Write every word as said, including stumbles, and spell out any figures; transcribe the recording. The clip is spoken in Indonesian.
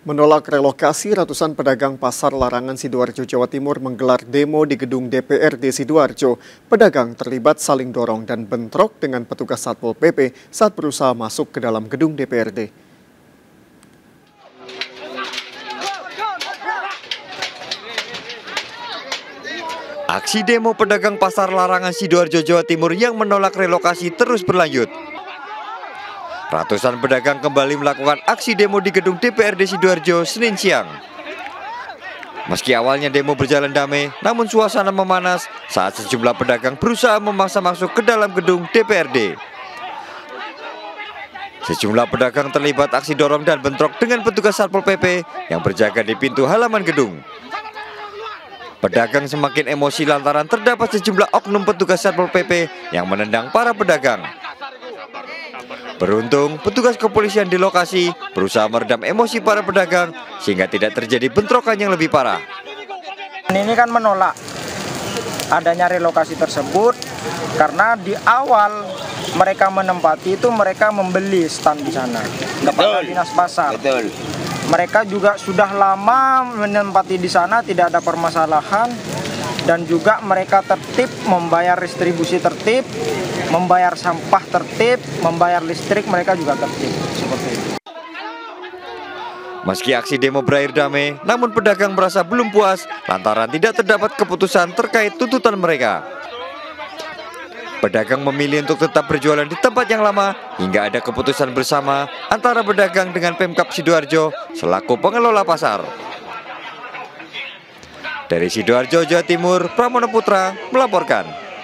Menolak relokasi, ratusan pedagang pasar larangan Sidoarjo, Jawa Timur menggelar demo di gedung D P R D Sidoarjo. Pedagang terlibat saling dorong dan bentrok dengan petugas Satpol P P saat berusaha masuk ke dalam gedung D P R D. Aksi demo pedagang pasar larangan Sidoarjo, Jawa Timur yang menolak relokasi terus berlanjut. Ratusan pedagang kembali melakukan aksi demo di gedung D P R D Sidoarjo Senin siang. Meski awalnya demo berjalan damai, namun suasana memanas saat sejumlah pedagang berusaha memaksa masuk ke dalam gedung D P R D. Sejumlah pedagang terlibat aksi dorong dan bentrok dengan petugas Satpol P P yang berjaga di pintu halaman gedung. Pedagang semakin emosi lantaran terdapat sejumlah oknum petugas Satpol P P yang menendang para pedagang. Beruntung, petugas kepolisian di lokasi berusaha meredam emosi para pedagang sehingga tidak terjadi bentrokan yang lebih parah. Ini kan menolak adanya relokasi tersebut karena di awal mereka menempati itu mereka membeli stand di sana kepada dinas pasar. Betul. Mereka juga sudah lama menempati di sana, tidak ada permasalahan, dan juga mereka tertib membayar distribusi tertib. Membayar sampah tertib, membayar listrik mereka juga tertib, seperti itu. Meski aksi demo berakhir damai, namun pedagang merasa belum puas lantaran tidak terdapat keputusan terkait tuntutan mereka. Pedagang memilih untuk tetap berjualan di tempat yang lama hingga ada keputusan bersama antara pedagang dengan Pemkab Sidoarjo selaku pengelola pasar. Dari Sidoarjo, Jawa Timur, Pramono Putra melaporkan.